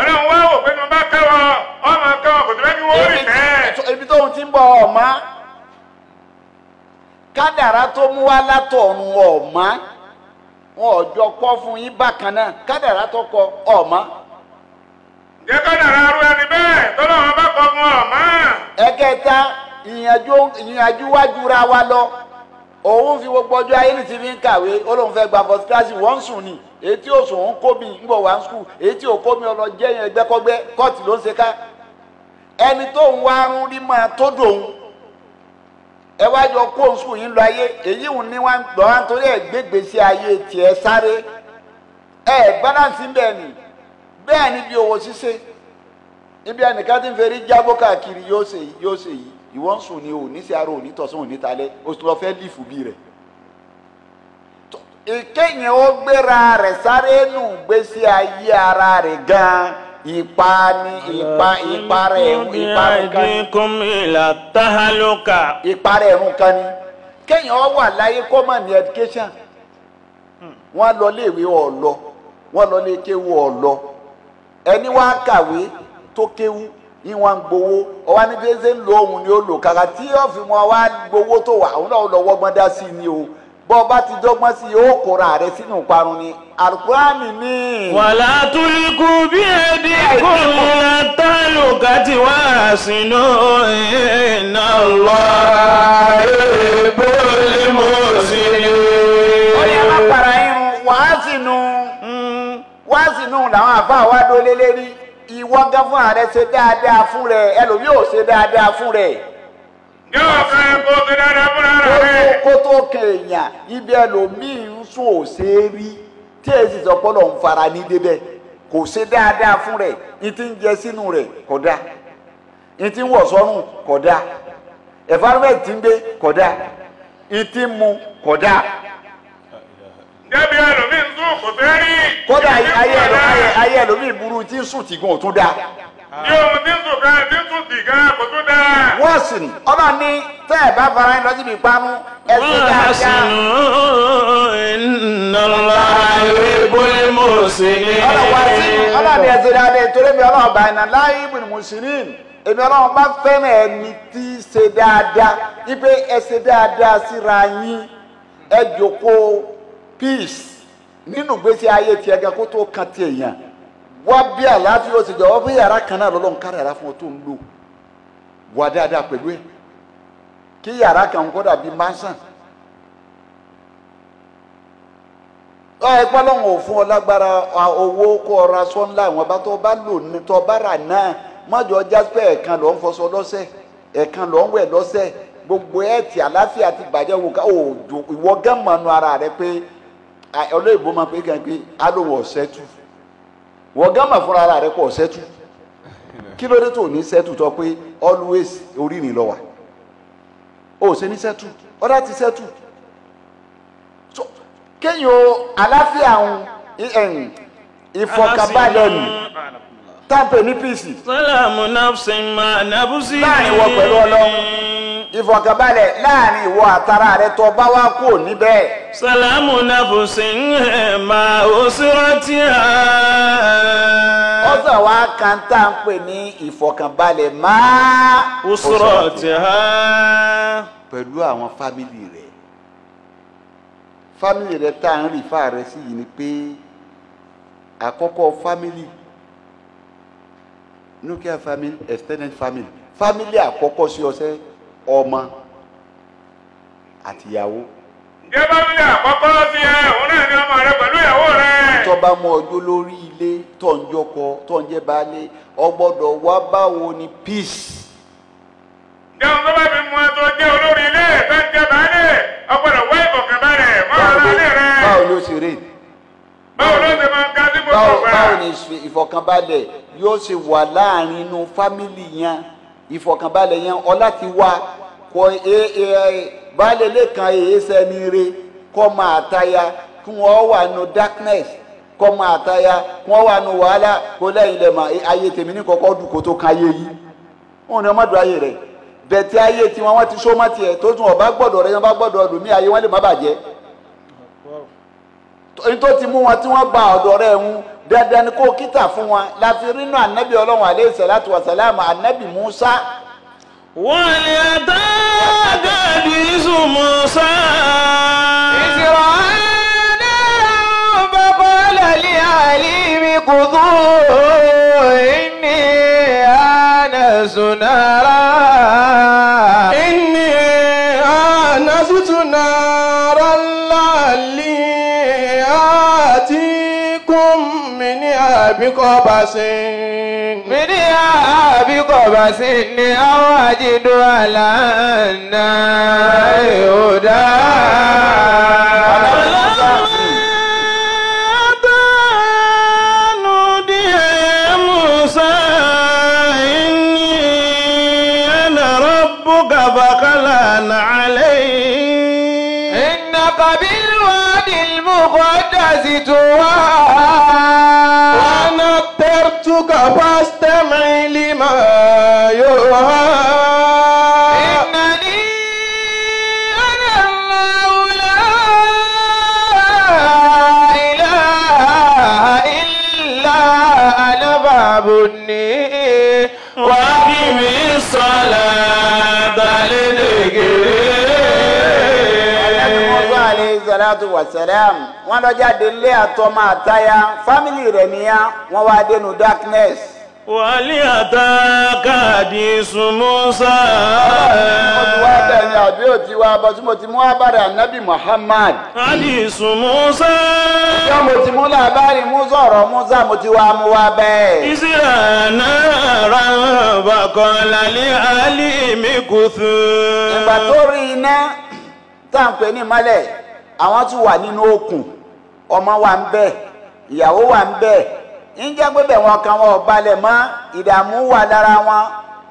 ọlọ́run wá wò pé mo bá kẹ́wọ́ ọmọ kẹ́wọ́ kò sì fẹ́ kí wọ́n orí kẹ́. ibi tóun ti ń bọ ọ̀má kádàrá tó mú wá látọ̀run ọ̀má wọn ò jọ kọ́ fún yín bákan náà kádàrá tó kọ ọ̀má. jẹ́ kádàrá arú ẹni bẹ́ẹ̀ tọ́lọ́run ọba kọ fún ọ̀má. ẹ̀kẹta ìyànjú wájú ra wa lọ òun fi gbogbo ọjọ́ ayé ní ti fi ń kàwé olóhùn fẹ́ gba first class wọ́n ń sùn ní èyí tí òsùn òun kó mi ń bọ̀ wá school èyí tí òkó mi ọlọ jẹ́ yẹn gbẹ́kọ́gbẹ́ kọ́ọ̀tì ló ń ṣe ká ẹni tó ń wá rún rí máa tó dòun ẹ wá jọ kó òun school yìí ń lọ ayé èyí òun ní wọn gbọ́ wá nítorí ẹ̀ gbégbé sí ayé tiẹ̀ sáré ẹ balance bẹ́ẹ̀ ni bẹ́ẹ̀ ni bí owó ṣíṣe ibi ẹnìkan tí ń fẹ́ rí jábọ́ káàkiri yóò ṣe yóò ṣe yìí ìwọ́n sùn ni òní sí ara òní tọ̀sán òní talẹ́ oṣù tó fẹ́ lífù bí rẹ̀ ìkéyìn ó gbéra rẹ̀ sáré nù gbèsè ayé ara rẹ̀ gan-an ipa ni ipa ipa rẹ̀ ipa rẹ̀ kan ni ipa rẹ̀ kan ni kéyìn ó wà láyé kó mọ̀ ní education wọ́n lọ léèwé ọ̀lọ́ wọ́n lọ léèkéwé ọ̀lọ́ ẹni wá kàwé tó kéwú ìwọ̀n gbowó ọwá ní bí ẹsẹ̀ ń lo ohun ni ó lò kàkà tí yóò fi mọ wá gbowó tó wà òun náà lọ wọ́gbọ́n dá sí ni o bọ́ ọba ti dọ́gbọ́n sí i ó kóra rẹ̀ sínú ìparun ni Al-Qur'ani ni. wàlá tuliku bí ẹbí kò lè tálò kàti wá sínú iná lọ èèbó lè mọ sí i. ó yẹ má para irun wàá sínú wàá sínú làwọn àbá wa dólé lérí ìwọ gan fún ààrẹ ṣe dáadáa fún rẹ ẹlòmíì ò ṣe dáadáa fún rẹ. yóò fẹ́ kó ṣe dáadáa fún ara rẹ. kó tó kèèyàn ibi ẹlòmíì ń sùn ò ṣe é rí tí èsì sọpọlọ ń fara ní débẹ̀ kò ṣe dáadáa fún rẹ ní ti ń jẹ sínú rẹ kò dáa ní ti ń wọ̀ sọ́run kò dáa environment ti ń gbé kò dáa ní ti ń mu kò dáa. jẹ́bi ẹlòmíì ń sùn kò ṣe é rí. kódà ayé ẹlòmíì ayé ẹlòmíì burú tí ń sùn tìgùn ò tún dá. bí ohun tí ń sùn kan tí ń sùn tìgàn kò tún dá. wọ́n sì ní ọ̀nà ní tẹ́ ẹ̀ bá fara yín lọ síbi ìpamọ́ ẹ̀sìn dáadáa. wọ́n á sì nù nàlá ìbúlé mùsùlùmí. ọ̀nà ní ẹ̀sìn dáadáa torí mi ọlọ́run bá iná láyé ìbùn mùsùlùmí èmi ọlọ́run bá fẹ́ràn ẹni tí í ṣe dáadáa ipe ẹ̀sìn dáadáa síra yín ẹ jókòó peace nínú gbèsè ayé tiẹ̀ gan kó tó kan tiẹ̀ yàn wá bí àlàáfíà ó sì jọ wọ́n bí yàrá kan náà lọ́lọ́run ká yàrá fún ọ tó ń lò wà dáadáa pẹ̀lú ẹ̀ kí yàrá kan kó dàbí mansion ọ ẹ pẹ́ lọ́wọ́n ò fún ọ lágbára owó kó ọra sọ ńlá àwọn bá tó bá lò ní tó bá rà náà mọ́jọ jáspẹ́ ẹ̀kan lọ́ ń fọṣọ lọ́sẹ̀ ẹ̀kan lọ́ ń wẹ̀ lọ́sẹ̀ gbogbo ẹ̀ tí àlàáfíà ti bàjẹ́ wò ká òòjò ìwọ gán mọ̀nù ara rẹ pé olóyìnbó máa pé kan pé alówó ọ̀sẹ́tù wọ́n gán mà fúnra ara rẹ̀ pọ̀ ọ̀sẹ́tù kí ló dé tó ní sẹ́tù tó pé always orí mi lọ wà ó ṣe ní sẹ́tù ọ̀dà ti sẹ́tù kéyìn o àlàáfíà ń ìfọ̀kànbalẹ̀ nù tábẹ̀ ní píìsì. sálàmù nàfṣẹ́ máa nàbùsí. láàrin ìwọ pẹ̀lú ọlọ́run ìfọ̀kànbalẹ̀ láàrin ìwọ àtàrà rẹ̀ tó bá wá kò níbẹ̀. sàlámù nàfùsìn máa ó sírọ́tì á. ọ̀sán wa kan tá à ń pè ní ìfọ̀kànbalẹ̀ máa ó sírọ́tì á. pẹ̀lú àwọn fámìlì rẹ̀ fámìlì rẹ̀ tá à ń rìfà rẹ̀ sí yìí ni pé àkọ́kọ́ family, nuclear family, extended family, family àkọ́kọ́ sí ọ̀sẹ̀ ọmọ àti ìyàwó. Ǹjẹ́ family àkọ́kọ́ sí ẹ òun náà ni ọmọ rẹ pẹ̀lú ìyàwó rẹ. Ìjọba mọ ọjọ́ lórí ilé tó ń jọkọ tó ń jẹ baálé, o gbọ́dọ̀ wá báwo ni peace. Ǹjẹ́ òun tó bá fi mú ẹ tó jẹ́ olórí ilé tó ń jẹ baálé, o gbọ́dọ̀ wá ìfọ̀kànbalẹ̀ mọ́ ara ilé rẹ. Báwo ló ṣe rè? Báwo ló ṣe máa ń ga sí gbogbo ọ̀gbà? Báwo ni ìfọ̀kànbalẹ̀ yóò ṣe wà láàrin inú fámìlì yẹn? Ìfọ̀kànbalẹ̀ yẹn ọlá ti wá kọ baálé lẹ́kan èyí sẹ́ni re kọ́ máa taya kí wọ́n wà nù darkness kọ́ máa taya kí wọ́n wà nù wàhálà kó lẹ́yìn lẹ́mà ayé tèmi ní kọ́kọ́ dùn kó tó kan ayé yìí. Wọ́n ní ọmọdé ayé rẹ̀ bẹ̀tẹ̀ ayé tiwọn wọ́n ti sọ́mọ́ tiẹ̀ tó tún ọba gbọ́dọ̀ rẹ̀ yẹn bá gbọ́dọ̀ ọdún mí ayé wọ́n lè má bàjẹ́. Tó ti mú wọn tí wọ́n gba ọ̀dọ̀ rẹ̀ ń dandan ni kó kíta fún wọn láti rínú ànábì ọlọ́run alayhi salatu wa salam ànábì Musa. Wọ́n lè dá gàdí ìsù Musa. Ìṣirò àdáhùn bàbá lálẹ́ àlìmí kùdú ìní ànàsùnàrà. Ìní ànàsùnàrà lálẹ́. Àbíkọ́ bá sí ní. Mi ní àbíkọ́ bá sí ní àwọn àjídó àlànà ìhòdá. Àlàtánù díẹ̀ Musa ìní ẹ̀nà rọ́bù kàbàkàlà nàálẹ̀ yìí. Ìnà kàbí wàdí mùkọ́ dàsí tó wá. فاستمع لما يوحى إنني أنا الله لا إله إلا أنا فاعبدني وأقم الصلاة لذكري. Salatu wa salam. Wọ́n lọ jáde lé àtọmọ àtayá fámìlì rẹ̀ níyà wọ́n wá dénú darkness. Wàlí àtàkàdì sùmùsà. Ọ̀dùn wa bẹ̀rẹ̀ ni àbí òtí wa bọ̀ tí mo ti mú abàrẹ̀ ànábì Muhammad. Àdì sùmùsà. Ìjọ mo ti mú làbárì Musa ọ̀rọ̀ Musa mo ti wá mú wa bẹ́ẹ̀. Ìsirà náà ra bàkọ̀ lálẹ́ àlì mi kò fún. Ìgbà tó rí iná táǹpẹ̀ ní ìmọ́lẹ̀. Àwọn tún wà nínú òkun ọmọ wa ń bẹ ìyàwó wa ń bẹ ńjẹ́ pé bẹ̀ wọn kan wọn ò balẹ̀ mọ́ ìdààmú wà lára wọn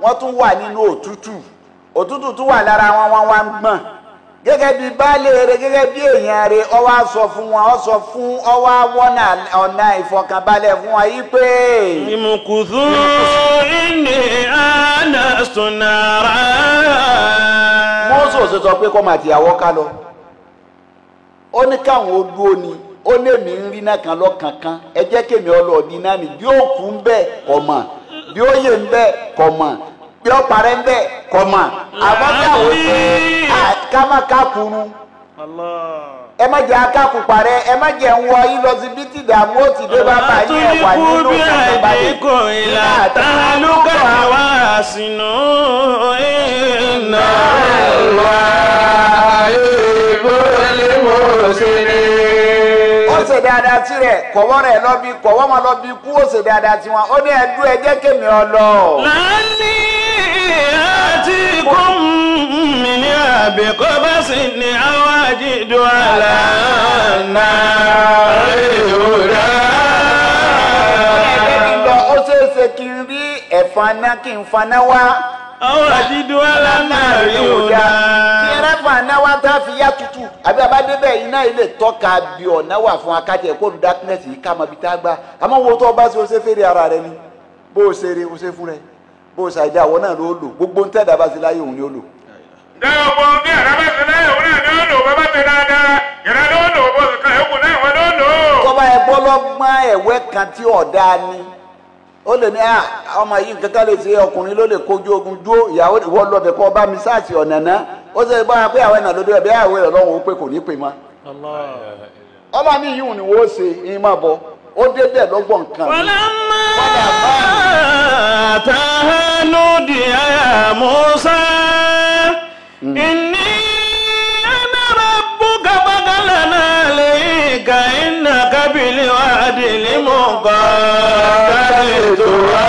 wọ́n tún wà nínú òtútù òtútù tún wà lára wọn wọn wá ń gbọ̀n gẹ́gẹ́ bí baálé rẹ̀ gẹ́gẹ́ bí èèyàn rẹ̀ ó wá sọ fún wọn ó sọ fún ó wá wọ́nà ọ̀nà ìfọkànbalẹ̀ fún wọn yìí pé. ìmùkùsù ìní àná sùnàrà. mọ́sọ̀ọ́sọ sọ pé kó máa tìyàwó ká lọ. Ó ní káwọn odúó ni ó ní èmi ń rí náà kan lọ́kànkan ẹ jẹ́ kémi ọlọ́ọ̀dì náà ni bí ó kú ń bẹ́ẹ̀ kọ̀ mọ̀ bí ó yè ń bẹ́ẹ̀ kọ̀ mọ̀ bí ó parẹ́ ń bẹ́ẹ̀ kọ̀ mọ̀ àmọ́ káwọn ṣe ká má kákùrú ẹ má jẹ́ akáku parẹ́ ẹ má jẹ́ ń wọ yín lọ sí bí tìdààmú ó ti dé bá bá yín ẹ̀wà nínú ìjàmbáyé ìlà tàlùkà wá sínú ìnáwó. Ó ṣe dáadáa tí rẹ̀ kọ̀wọ́ rẹ̀ lọ bí kọ̀wọ́ máa lọ bí kú ó ṣe dáadáa tí wọn ó ní ẹdú ẹ jẹ́ kémi ọlọ. Láàní àti kún mi ní àbẹ̀kọ́ bá sì ní àwọn àjíǹdo àlànà ìhòòdà. Ẹgbẹ́ mi lọ ó ṣeé ṣe kí n rí ẹ̀fọn kí n faná wá. Àwọn àjíǹdo àlànà ìhòòdà. Anáwá tá a fi yá tutù àbí abádébẹ̀ iná ilé tọ́ka bí ọ̀nà wà fún akájẹ kó lu darkness yìí ká mọ̀ bí tá a gbà àmọ́ wo tó bá ṣe o ṣe fèrè ara rẹ ni bó o ṣe re o ṣe fún rẹ bó o ṣàìdá àwọn náà ló lò gbogbo ń tẹ̀dá bá ṣe láyé òun ni ó lò. ǹjẹ́ ọ̀pọ̀ ní ẹ̀rọ bá ṣe láyé òun náà ni ó lò bàbá ṣe dáadáa ìrẹ́ ló lò bó ṣe kan ẹ̀kún náà wọn ló lò. tọ́ba ẹ̀gbọ́ lọ́gbọ́n ẹ̀wẹ́ kan tí ọ̀dà ni ó lè ní ọmọ yìí nǹkan kan lè ṣe ọkùnrin ló lè kojú ogun dúró ìyàwó ìwọ lọ́bẹ̀ kọ́ bá mi sáàsì ọ̀nà náà ó ṣe bá wa pé àwọn ẹ̀nà lóde ọ̀bẹ àwẹ̀ ọlọ́run ó pé kò ní pè mọ́. ọmọ mi yìí ni wọ́n ṣe ìyín máa bọ̀ ó dé bẹ́ẹ̀ lọ́gbọ̀n nǹkan mi. Padà báyìí. Tàhánú di àyà Musa. Ìní ẹ̀dára búkà bákàlà náà lè ka iná kábìlì wá dìlí mọ̀ gbà. Káyé tó wá.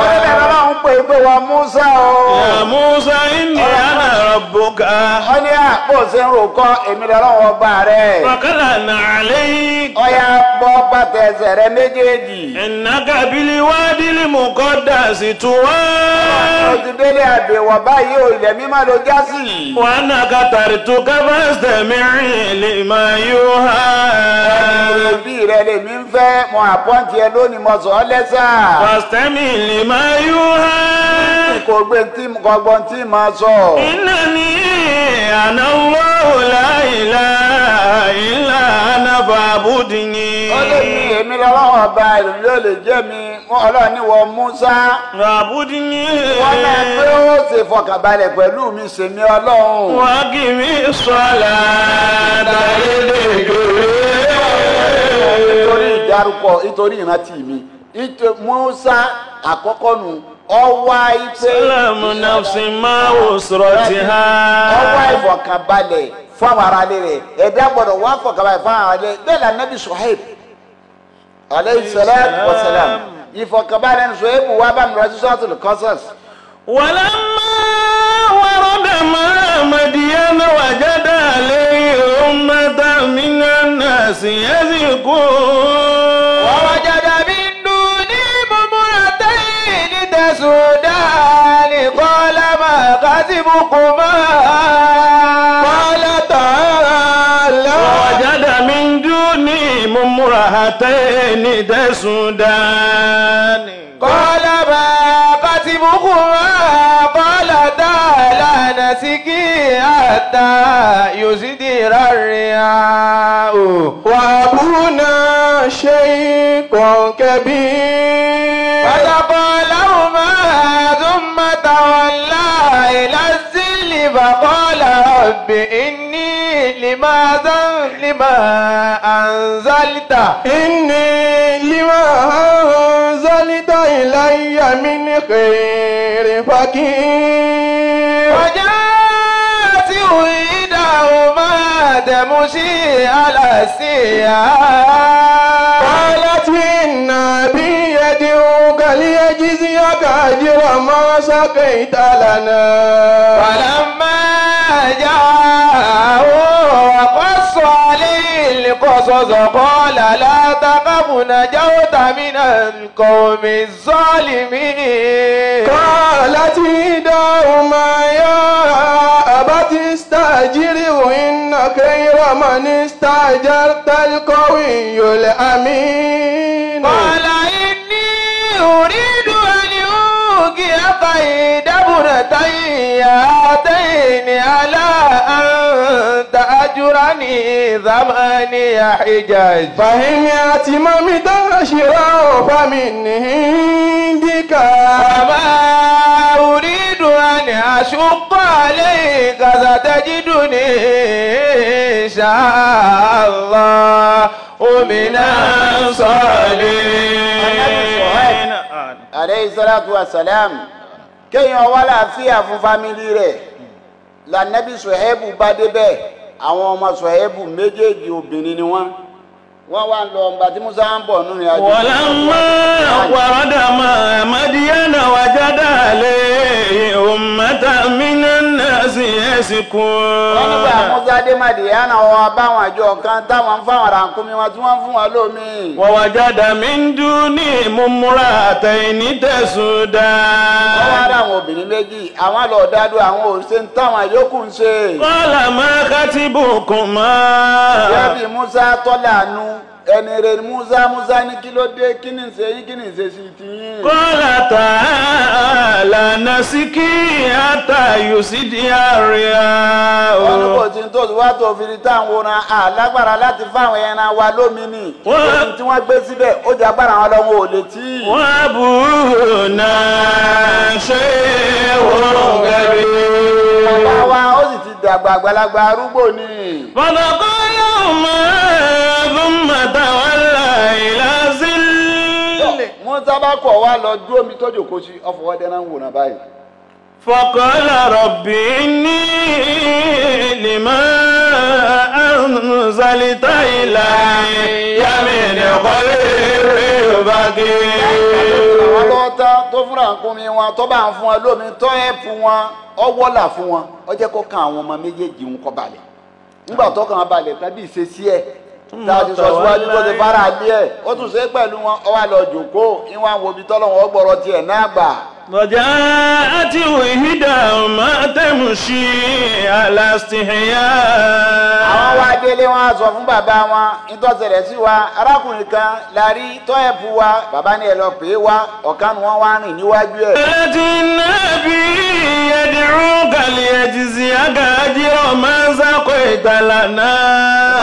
Wọ́n lè bá ń pè é pé wà Musa o. Yà Musa ìní ẹ̀dára búkà. Wọ́n ní àpò sí ń ròkọ èmi lọ́wọ́ bá rẹ̀. Bákàlà náà lè ka. Ọya bọ́ bàtà ẹsẹ̀ rẹ méjèèjì. Iná kábìlì wá dìlí mọ̀ kọ́ dà sí tó wá. Ó ti délé àbẹ̀wò báyìí o, ilẹ̀ mímọ́ ló já sí. Wọ́n á nà ká tàrí tó ká bá ẹsẹ̀ mìíràn lè máa yóò há. Ẹni òbí rẹ̀ lè mí fẹ́, mo àpọ́ǹtì ẹ lónìí, mo sọ ọ́ lẹ́sà. Pàṣẹ́mì lè máa yóò há. Kò gbé tí kò gbọ́n tí máa sọ. Iná ni àná wọ́ọ̀ láìlá ìlà ànáfà àbúdí ni. Ó lè ní èmi lọ́wọ́ ọba ìròyìn ló lè jẹ́ mi. Ọlọ́run ní wọ Musa. Ràbúdí ní. Wọ́n máa pé ó ṣe fọkànbalẹ̀ pẹ̀lú mi ṣe mi ọlọ́run. Wọ́n kì í mi sọ́la láyé lè dòwe. Nítorí ìdárúkọ, nítorí ìrántí mi, Musa àkọ́kọ́ nù. Ọwá ife. Sọ́lámù nàfsì máa wò sọ̀rọ̀ ti há. Ọwá ìfọkànbalẹ̀ fún àwọn aráalé rẹ̀. Ẹ̀dá gbọ́dọ̀ wá fọkànbalẹ̀ fún àwọn aráalé. Bẹ́ẹ̀ la Nábì Ṣuaib. Alayhi salam wa salam. Ìfọ̀kànbalẹ̀ Ṣuaibu wá bá mi rọ sísọ́ àti Qasas. Walamma warada ma'a Madyana wajada alayhi ummatan minan nasi yadhkurun. Wa wajada min dunihi imra'atayni tasudani qala ma khatibukumaa. هاتين دسودان قال ما قتبكما قال لا نسقي حتى يزدر الرياء وابونا شيخ كبير فسقى لهما ثم تولى إلى الظل فقال رب إني لما لما أنزلت إني لما أنزلت إلي من خير فقير وجاءت إحداهما تمشي على استحياء قالت إن أبي يدعوك ليجزيك أجر ما سقيت لنا فلما جاءه القصص قال لا تخف نجوت من القوم الظالمين قالت إحداهما يا أبت استأجره إن خير من استأجرت القوي الأمين قال إني أريد أن أوقع قيد ابنتي هاتين على أن تأجرني ثماني حجاج فإن أتممت عشرا فمن عندك وما أريد أن أشق عليك ستجدني إن شاء الله ومن الصالحين عليه الصلاة والسلام kéèyàn wá láàfíà fún fámílì rẹ̀ lànàbí Ṣuaibu bá débẹ̀ àwọn ọmọ Ṣuaibu méjèèjì obìnrin ni wọ́n wọ́n wá ń lọ ọgbà tí Musa ń bọ̀ nínú ìrìnàjò. Walamma warada ma'a Madyana wajada alayhi ummatan minan nasi yasqun. Wọ́n nígbà Musa dé Madyana wọn báwọn àjọ kan táwọn ń fáwọn ràkúnmí wọn tí wọ́n ń fún wọn lómi. Wa wajada min dunihim imra'atayni tasudan. Wọ́n wá ráwọn obìnrin méjì, àwọn lọ dádú àwọn òṣìṣẹ́ táwọn yòókù ń ṣe. Qala ma khatibukuma. Yẹ́bi Musa tọ́lá àánú. Ẹni rẹ̀ Musa Musa ní kí ló dé kí ni ṣe yí kí ni ṣe sí ti yín. Kọ́lá tá a lànà sí kí àtàyò sí di àríyá o. Wọ́n ní kò tí ń tó wá tó fi rí táwọn oran alágbára láti fáwọn ẹran wa lómi ni. Wọ́n tí wọ́n gbé síbẹ̀ ó jẹ́ agbára wọn lọ́wọ́ ò lè tí. Wọ́n bù náà ṣe wọ́n gẹ̀rẹ́. Bàbá wa ó sì ti dàgbà àgbàlagbà arúgbó ni. Bọ̀dọ̀ kọ́ yóò mọ̀ ẹ́. Mata only. فَقَالَ رَبِّ إِنِّي لِمَا أَنْزَلْتَ إِلَيَّ مِنْ خَيْرٍ فَقِيرٌ nígbà tó kàn balẹ̀ tàbí ìṣesí ẹ̀ láti sọ síwájú tó ti fara lé ẹ̀ ó tún ṣe pẹ̀lú wọn ó wá lọ jòkóó ìwọ̀n àwọn òbí tọ́lọ́wọ́n ọgbọ̀rọ̀ tiẹ̀ náà gbà. lọ́jà àti ìhídà máa tẹ̀mù sí alásìhìyà. àwọn wá délé wọn sọ fún bàbá wọn ìtọ́sẹ̀rẹ̀ sí wa arákùnrin kan lárí tọ́ ẹ̀bù wa bàbá ni ẹ lọ pè é wa ọ̀kan ni wọ́n wá rìn níwájú ẹ̀. ẹ ti nábì yẹdìrúkà lè jìzì àgàjì ọmọ sáko ìtàlànà.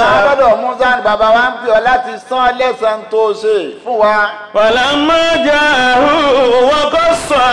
àwọn gbọ́dọ̀ Musa ni bàbá wa ń pè ọ láti san lẹ́sàn tó ṣe fún wa. wàlá máa jà wọ́n kọ́ sọ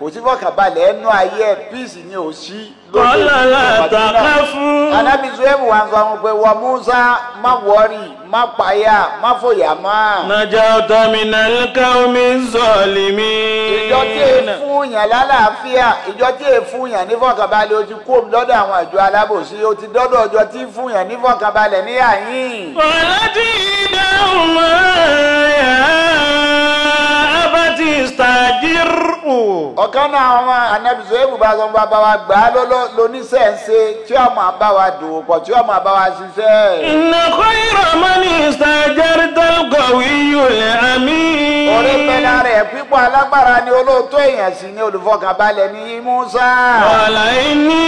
kò sí fọkànbalẹ̀ ẹnu ayé píìsì ni ò sí. kọ́lọ́lá tàkà fún. anábì Suhaib wà ń sọ àwọn pé wọ Musa má wọrí má payá má fòyà má. nàjà ọ̀tọ̀mìnà ká omi ń sọ̀lì mi. ìjọ tí èé fún yàn lálàáfíà ìjọ tí èé fún yàn nífọ̀kànbalẹ̀ o ti kó lọ́dọ̀ àwọn àjọ alábòsí o ti dọ́dọ̀ ọjọ́ tí fún yàn nífọ̀kànbalẹ̀ ní àyín. kọ́lá tí ìdáhùn mọ́ ọ̀kan náà àwọn ànábìsọ èbùbá sọ bàbá wa gbà á lóníṣẹ́ǹṣe tí ó máa bá wa dòwò pọ̀ tí ó máa bá wa ṣiṣẹ́. inna khayra man istajarta al-qawiyyul amin. orí pẹ̀lá rẹ̀ pípọ̀ alágbára ni olóòótọ́ èèyàn sì ni olùfọkànbalẹ̀ ní Musa. ọ̀la inni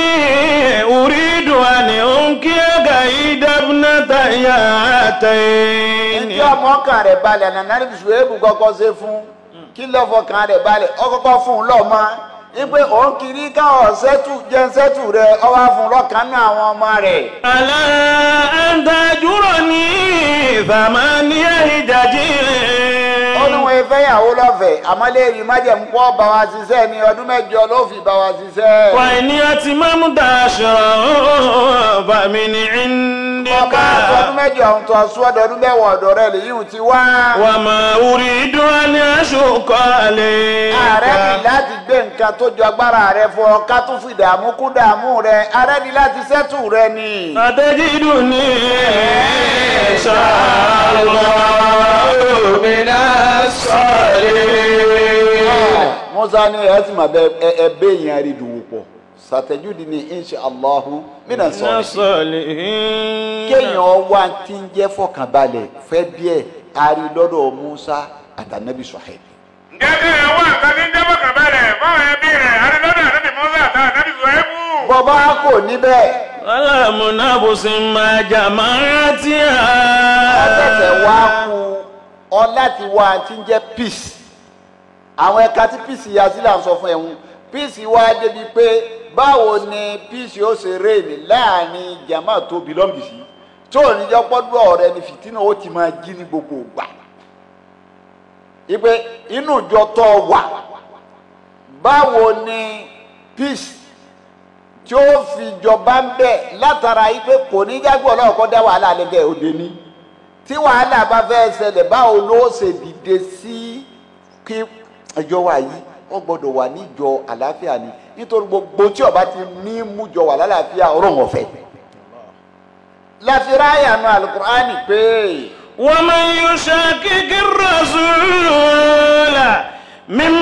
uridu an unkiya ibnata yatayni. ìjọ mọ́kàn rẹ̀ balẹ̀ nà ànábìsọ èbùbá kọ́kọ́ ṣe fún kí lọ́fọ̀ kan rẹ̀ balẹ̀ ọkọ̀kọ́ fún un lọ́mọ wípé òun kiri káwọ̀ sẹ́tù jẹ́ sẹ́tù rẹ̀ ọwá fún un lọ́kàn náà àwọn ọmọ rẹ̀. àlẹ́ ẹ̀ńdájúrò ní ìfàmọ́ ní ìjàjì. ó ní wọn fẹ́ ìyàwó lọ́fẹ̀ẹ́ àmọ́ léèrè májẹ̀mú pọ̀ bá wa ṣiṣẹ́ ní ọdún mẹ́jọ ló fi bá wa ṣiṣẹ́. wà ní ọtí mọ́mú daṣọ bàmí ní ìní. ọba àtọ́dún mẹ́jọ ọ̀hún tó ọ̀sùn ọ̀dọ́dún mẹ́wọ̀ ọ̀dọ̀ rẹ̀ lèyí ò ti wá. wà á máa orí dúró ní aṣọkọ lè. ààrẹ ni láti gbé nǹkan tó ju agbára rẹ fún ọ ká tún fi dààmú kú dààmú rẹ ààrẹ ni láti ṣẹ́tù rẹ ni. àtẹ̀jídù ni ìṣàlọ́ mi náà sọ̀rẹ́. Musa ní ẹ ti máa bẹ ẹ bẹ́ ìyẹn àrídùn pọ̀ sàtẹ̀júdì ni inṣàlọ́hún mínà sọ̀lẹ̀ kéèyàn wá tí ń jẹ́ fọkànbalẹ̀ fẹ́ díẹ̀ ari lọ́dọ̀ Musa àtànẹ́bí Suhaib. ǹjẹ́ bí ẹ wá nǹkan tí ń jẹ́ fọkànbalẹ̀ fáwọn ẹbí rẹ̀ ari lọ́dọ̀ àtànẹ́bí Musa àtànẹ́bí Suhaib. bọ́bá kò ní bẹ́ẹ̀. ọlọ́mọ náà bó ṣe máa jà máa rántí à. ọ̀sẹ̀sẹ̀ wá kú ọ láti wá tí ń jẹ́ peace àwọn ẹ̀ka tí peace yà sí là ń sọ fún ẹ̀hún peace wá débi pé báwo ni píìsì ó ṣe rèé láàrin jama tó bìlọ́ǹgì sí tí ò ní jọ pọ́dúrọ̀ ọ̀rẹ́ ni fìtínà ó ti máa jí ní gbogbo ìgbà ipe inú ìjọ tó wà báwo ni píìsì tí ó fi jọba ń bẹ̀ látara ipe kò ní jágbọ́ ọlọ́run kọ́ dá wàhálà lẹ́gẹ̀ẹ́ òde ní tí wàhálà bá fẹ́ ṣẹlẹ̀ báwo ló ṣe dìde sí kí ẹjọ́ wà yìí ó gbọ́dọ̀ wà níjọ àlàáfíà ni nítorí gbogbo tí ọba ti ní mújọ wà lálàáfíà ọlọ́run ọ̀fẹ́ láti ráyà nu alukur'ani pé. wa man yushaqiqi rasula min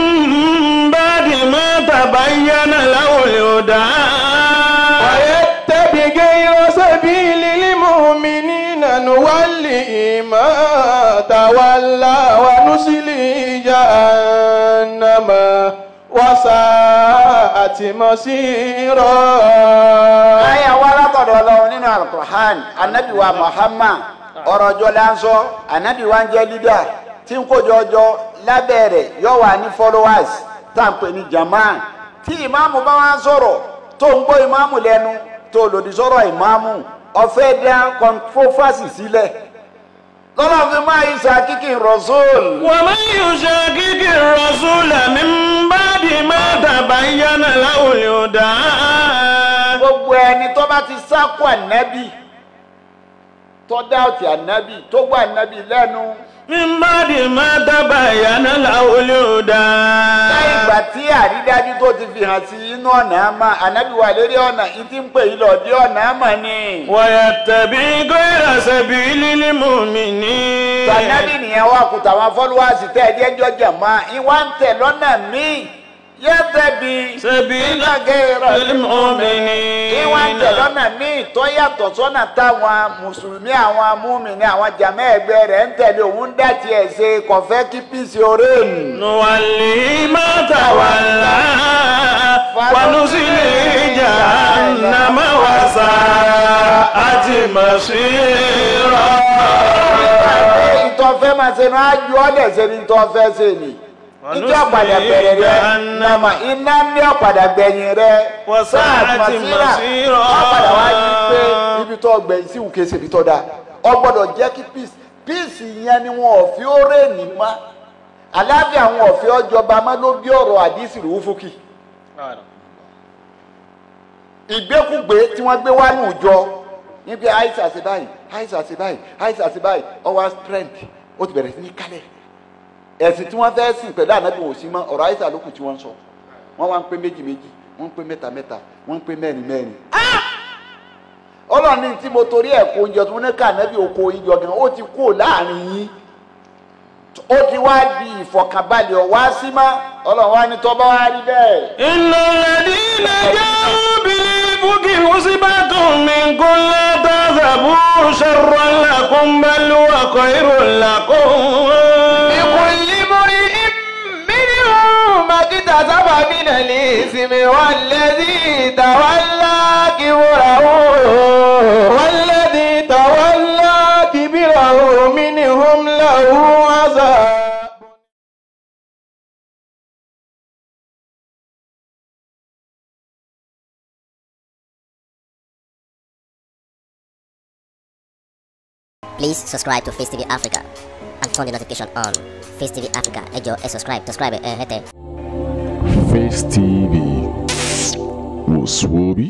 ba'di ma tabayyana lahul huda. wa yattabi ghayra sabilil mu'minina nuwallihi ma tawalla wa nuslihi jahannama. وَسَاءَتْ مَصِيرًا Aya wa látọ̀dọ̀ Ọlọ́run nínú Al-Qur'an, Ànábì wa Muhammad, ọ̀rọ̀ jọ láńsọ, Ànábì wa ń jẹ́ lídà, tí ń kójọ ọjọ́ lábẹ́rẹ̀ yọ wà ní followers, táǹpé ní Jama'a. Tí ìmáàmù bá wá sọ̀rọ̀, tó ń gbọ́ ìmáàmù lẹ́nu, tó lòdì sọ̀rọ̀ ìmáàmù, ọ̀fẹ́ dá controversy sílẹ̀. Lọ́nà fi máa yí ṣàkíkì Rasul. Wa man yushaqiqi rasula min ba'di ma tabayyana lahul huda. gbogbo ẹni tó bá ti sákò ànábì tó dáòtì ànábì tó gbà ànábì lẹ́nu. Mímbàdì máa dábàá ìyáná làwọlé ò dáa. Láì ìgbà tí àrídájú tó ti fi hàn sí inú ọ̀nà àmà, ànábì wà lórí ọ̀nà ìdí ń pè yín lọ dé ọ̀nà àmà ni. Wàyà tàbí gómìnà ṣẹ̀bi lílí mú mi ní. Tànábì nìyẹn wà kù tàwọn fọ́lúwàsì tẹ́ ẹ jẹ́jọ́ jẹ̀mọ́, ìwà ń tẹ̀ lọ́nà míì. Yẹ́tẹ̀bi sẹ́bílá gẹ́rọ̀ mọ́mìnì. Ìwà ń tẹ̀ lọ́nà míì tó yàtọ̀ sọ́nà táwọn mùsùlùmí àwọn múmìnì àwọn jàmẹ́ ẹgbẹ́ rẹ̀ ń tẹ̀lé òun ń dá tiẹ̀ ṣe kò fẹ́ kí píìsì oré nù. Nùwàlì máa tà wà lá, fanusili ìjà nàmá wà sá àti màṣí rọ̀. Ìtọ́fẹ́ máa ṣe ni ájú ọ̀dẹ̀ ṣe ni ìtọ́fẹ́ ṣe ni. Ìjọ padà bẹ̀rẹ̀ rẹ̀ nàmà iná ní ọ̀padà gbẹ̀yìn rẹ̀ sáà màsíra ọ̀padà wá sí pé ibi tó gbẹ̀yìn sí òkè ṣèbí tó dáa ọ gbọ́dọ̀ jẹ́ kí peace peace yẹn ni wọn ò fi ó rè ní má aláàfin àwọn ọ̀fẹ́ ọjọba má ló bí ọ̀rọ̀ àdísì rò ó fókì. Ìgbékúgbé tí wọ́n gbé wá ní ìjọ níbi àìsàn àti báyìí àìsàn àti báyìí àìsàn àti báyìí ọwọ́ strength ó ti bẹ̀rẹ̀ sí ní kálẹ̀. Ẹ̀sìn tí wọ́n fẹ́ sìn pẹ̀lú ànábì wò sí mọ́ ọ̀rọ̀ àìsàn lókùn tí wọ́n ń sọ wọ́n wá ń pé méjì méjì wọ́n ń pé mẹ́ta mẹ́ta wọ́n ń pé mẹ́rin mẹ́rin. Ọlọ́run ní tí mo torí ẹ̀ kó oúnjẹ tó ní ká ànábì oko ìjọ gan ó ti kú láàrin yín ó ti wá di ìfọ̀kànbalẹ̀ ọ̀wá sí mọ́ Ọlọ́run wá ní tọ́ bá wá rí bẹ́ẹ̀. ìlọlẹ́dí nàìjá òbí fúkì wọ́síbàtún mi kún lẹ́tọ́ sàbú ṣẹ̀rọ̀ làkún bẹ́lú ọkọ̀ ìrò làkún. تَسَبَّبَ مِنَ الْإِثْمِ وَالَّذِي تَوَلَّى كِبْرَهُ وَالَّذِي تَوَلَّى كِبْرَهُ مِنْهُمْ لَهُ عَذَابٌ Please subscribe to Face T V Africa and turn the notification on. Face T V Africa, ẹ jọ̀ọ́ ẹ subscribe, subscribe ẹ hẹ́tẹ̀. Face T V Musubi.